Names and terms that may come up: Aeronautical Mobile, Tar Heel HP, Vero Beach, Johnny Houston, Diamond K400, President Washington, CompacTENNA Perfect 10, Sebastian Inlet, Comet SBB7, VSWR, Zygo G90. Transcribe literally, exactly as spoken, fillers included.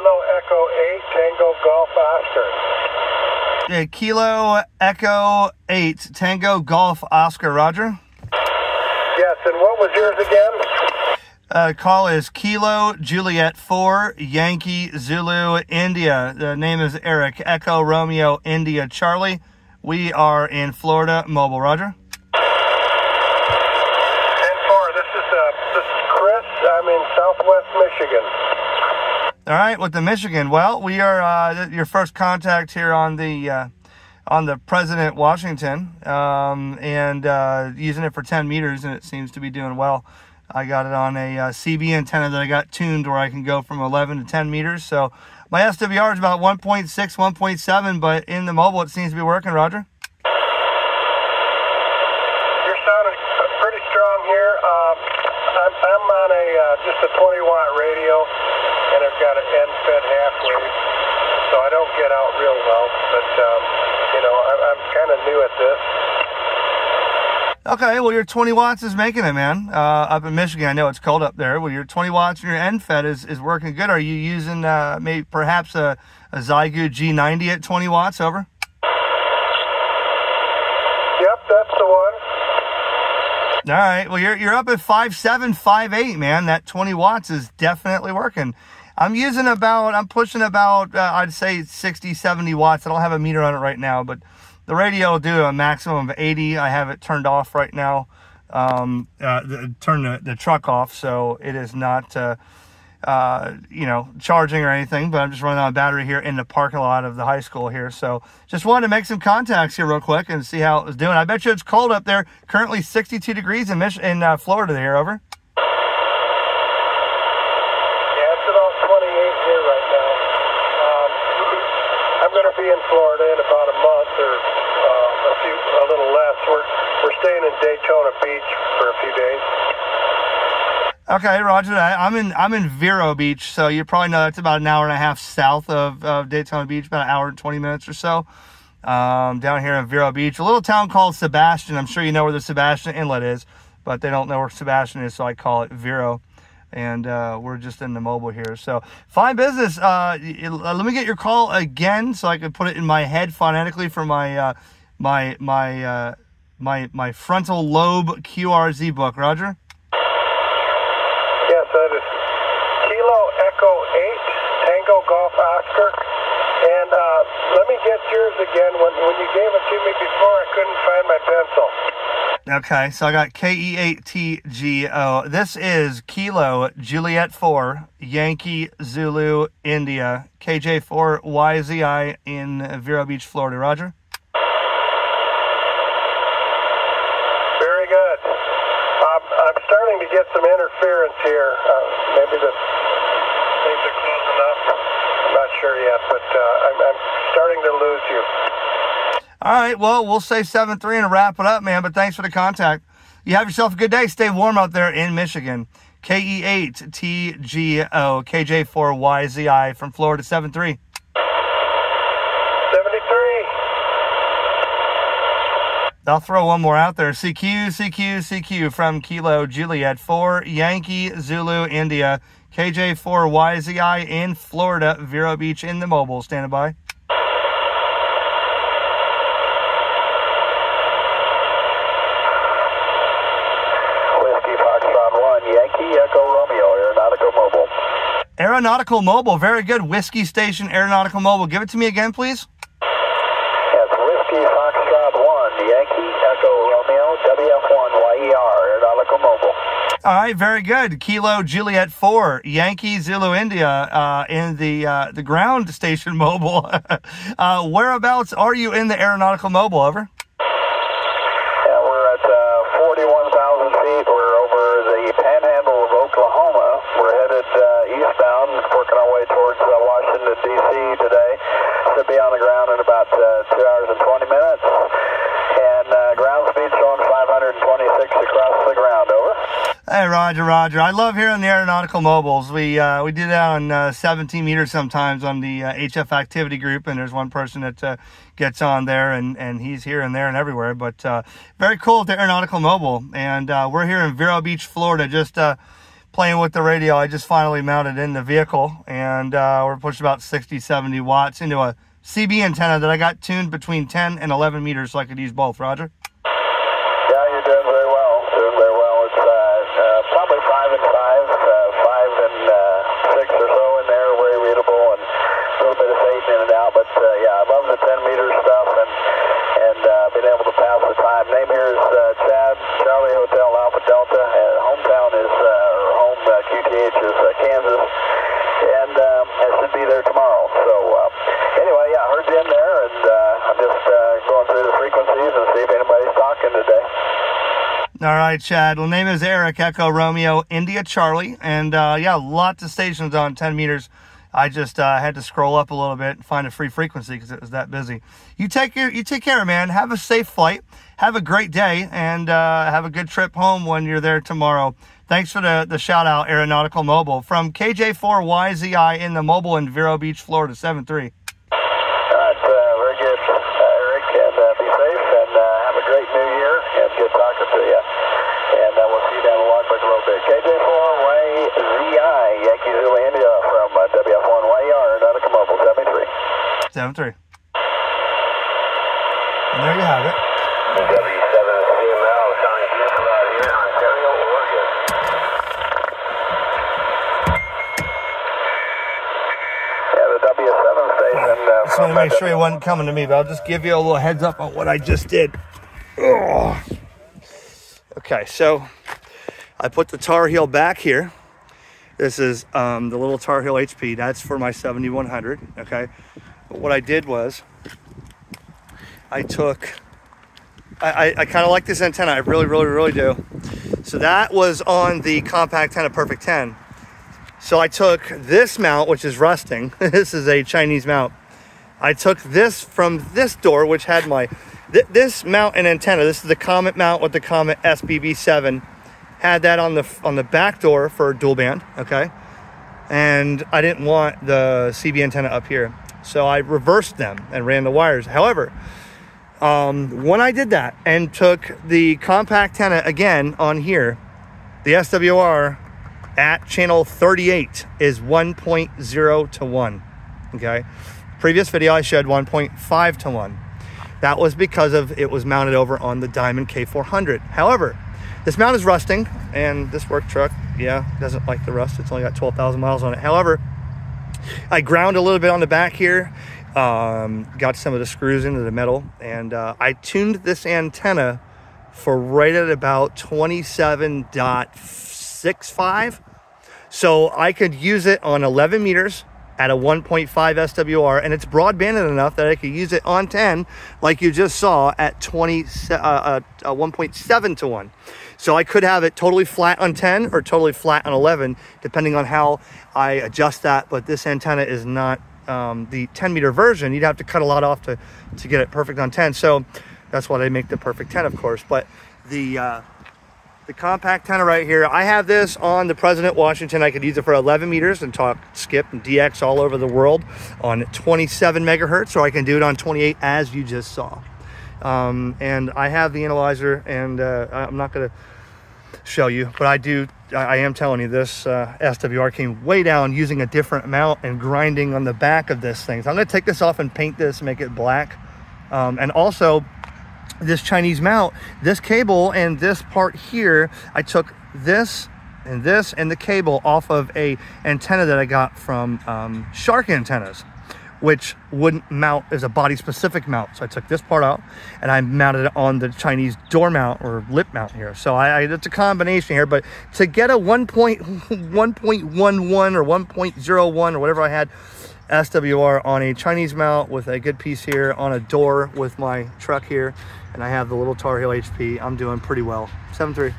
Kilo Echo eight Tango Golf Oscar. Yeah, Kilo Echo eight Tango Golf Oscar, Roger. Yes, and what was yours again? Uh, call is Kilo Juliet four Yankee Zulu India. The name is Eric. Echo Romeo India Charlie. We are in Florida Mobile, Roger. I'm in Southwest Michigan. All right, with the Michigan. Well, we are uh, your first contact here on the uh, on the President Washington, um, and uh, using it for ten meters, and it seems to be doing well. I got it on a uh, C B antenna that I got tuned where I can go from eleven to ten meters. So my S W R is about one point six, one point seven, but in the mobile it seems to be working, Roger. I'm on a uh, just a twenty watt radio, and I've got an end fed halfway, so I don't get out real well. But um, you know, I'm, I'm kind of new at this. Okay, well, your twenty watts is making it, man. Uh, up in Michigan, I know it's cold up there. Well, your twenty watts and your end fed is is working good. Are you using uh, maybe perhaps a, a Zygo G ninety at twenty watts? Over. Yep, that's the one. All right. Well, you're you're up at five seven, five eight, man. That twenty watts is definitely working. I'm using about, I'm pushing about, uh, I'd say sixty, seventy watts. I don't have a meter on it right now, but the radio will do a maximum of eighty. I have it turned off right now. Um, uh, the, turn the, the truck off, so it is not, uh, uh, you know, charging or anything. But I'm just running on a battery here in the parking lot of the high school here. So just wanted to make some contacts here real quick and see how it was doing. I bet you it's cold up there. Currently sixty-two degrees in Mich in uh, Florida here. Over. Yeah, it's about twenty-eight here right now. Um, I'm going to be in Florida in about a month or uh, a few, a little less. We're we're staying in Daytona Beach for a few days. Okay, Roger. I'm in I'm in Vero Beach, so you probably know that's about an hour and a half south of, of Daytona Beach, about an hour and twenty minutes or so. Um, down here in Vero Beach, a little town called Sebastian. I'm sure you know where the Sebastian Inlet is, but they don't know where Sebastian is, so I call it Vero. And uh, we're just in the mobile here. So fine business. Uh, let me get your call again, so I can put it in my head phonetically for my uh, my my uh, my my frontal lobe Q R Z book, Roger. And uh, let me get yours again. When, when you gave it to me before, I couldn't find my pencil. Okay, so I got K E A T G O. This is Kilo Juliet four, Yankee Zulu India, K J four Y Z I in Vero Beach, Florida. Roger? Very good. Um, I'm starting to get some interference here. Uh, maybe the things are closing up. I'm not sure yet, but uh, I'm, I'm starting to lose you. All right, well, we'll say seven three and wrap it up, man, but thanks for the contact. You have yourself a good day. Stay warm out there in Michigan. K E eight T G O, K J four Y Z I from Florida, seven three. seventy-three. I'll throw one more out there. C Q, C Q, C Q from Kilo Juliet four, Yankee Zulu India, K J four Y Z I in Florida, Vero Beach in the mobile. Standing by. Whiskey Foxtrot one, Yankee Echo Romeo, Aeronautical Mobile. Aeronautical Mobile, very good. Whiskey Station, Aeronautical Mobile. Give it to me again, please. That's Whiskey Foxtrot one, Yankee Echo Romeo, W F one Y E R, Aeronautical Mobile. All right, very good. Kilo Juliet four, Yankee Zulu India uh, in the uh, the ground station mobile. uh, whereabouts are you in the aeronautical mobile? Over. Yeah, we're at uh, forty-one thousand feet. We're over the panhandle of Oklahoma. We're headed uh, eastbound, working our way towards uh, Washington, D C today. Should be on the ground in about uh, two hours and twenty minutes. And uh, ground speed showing five hundred twenty-six across the ground. Over. Hey, Roger, Roger. I love hearing the aeronautical mobiles. We uh, we do that on uh, seventeen meters sometimes on the uh, H F activity group, and there's one person that uh, gets on there, and, and he's here and there and everywhere. But uh, very cool at the aeronautical mobile. And uh, we're here in Vero Beach, Florida, just uh, playing with the radio I just finally mounted in the vehicle, and uh, we're pushed about sixty, seventy watts into a C B antenna that I got tuned between ten and eleven meters so I could use both. Roger. Yeah, you're doing very well. Doing very well. It's uh, uh, probably five and five, uh, five and uh, six or so in there, very readable, and a little bit of fade in and out. But uh, yeah, I love the ten meter stuff and and uh, being able to pass the time. Name here is uh, Chad, Charlie Hotel Alpha Delta, and hometown is uh, or home uh, Q T H is uh, Kansas, and um, I should be there tomorrow. So uh, anyway, yeah, heard you in there, and uh, I'm just uh, going through the frequencies and see if anybody's talking today. All right, Chad. Well, name is Eric, Echo Romeo, India Charlie. And, uh, yeah, lots of stations on ten meters. I just uh, had to scroll up a little bit and find a free frequency because it was that busy. You take care, you take care, man. Have a safe flight. Have a great day. And uh, have a good trip home when you're there tomorrow. Thanks for the, the shout-out, Aeronautical Mobile. From K J four Y Z I in the mobile in Vero Beach, Florida, seven three. seven three. And there you have it. W seven C M L, Johnny Houston out here in Ontario, Oregon. Yeah, the W seven station. Uh, I just want to make sure he wasn't coming to me, but I'll just give you a little heads up on what I just did. Ugh. Okay, so I put the Tar Heel back here. This is um, the little Tar Heel H P. That's for my seventy-one hundred, okay? But what I did was I took, I, I, I kind of like this antenna. I really, really, really do. So that was on the CompacTENNA Perfect ten. So I took this mount, which is rusting. This is a Chinese mount. I took this from this door, which had my, th this mount and antenna. This is the Comet mount with the Comet S B B seven. Had that on the on the back door for dual band, okay? And I didn't want the C B antenna up here. So I reversed them and ran the wires. However, um, when I did that and took the CompacTENNA again on here, the S W R at channel thirty-eight is one point zero to one, okay? Previous video, I showed one point five to one. That was because of it was mounted over on the Diamond K four hundred. However, this mount is rusting, and this work truck, yeah, doesn't like the rust. It's only got twelve thousand miles on it. However, I ground a little bit on the back here, um, got some of the screws into the metal, and uh, I tuned this antenna for right at about twenty-seven point six five. So I could use it on eleven meters at a one point five S W R, and it's broadbanded enough that I could use it on ten, like you just saw, at one point seven to one. So I could have it totally flat on ten or totally flat on eleven, depending on how I adjust that. But this antenna is not um, the ten meter version. You'd have to cut a lot off to, to get it perfect on ten. So that's why they make the perfect ten, of course. But the, uh, the CompacTENNA right here, I have this on the President Washington. I could use it for eleven meters and talk, skip, and D X all over the world on twenty-seven megahertz, or I can do it on twenty-eight as you just saw. Um, and I have the analyzer, and uh, I'm not going to show you, but I do, I am telling you, this uh, S W R came way down using a different mount and grinding on the back of this thing. So I'm going to take this off and paint this, make it black. Um, and also this Chinese mount, this cable and this part here, I took this and this and the cable off of a antenna that I got from um, Shark antennas, which wouldn't mount as a body specific mount. So I took this part out and I mounted it on the Chinese door mount or lip mount here. So I, I it's a combination here, but to get a one point one one or one point zero one or whatever I had S W R on a Chinese mount with a good piece here on a door with my truck here, and I have the little Tar Heel H P, I'm doing pretty well. seven three.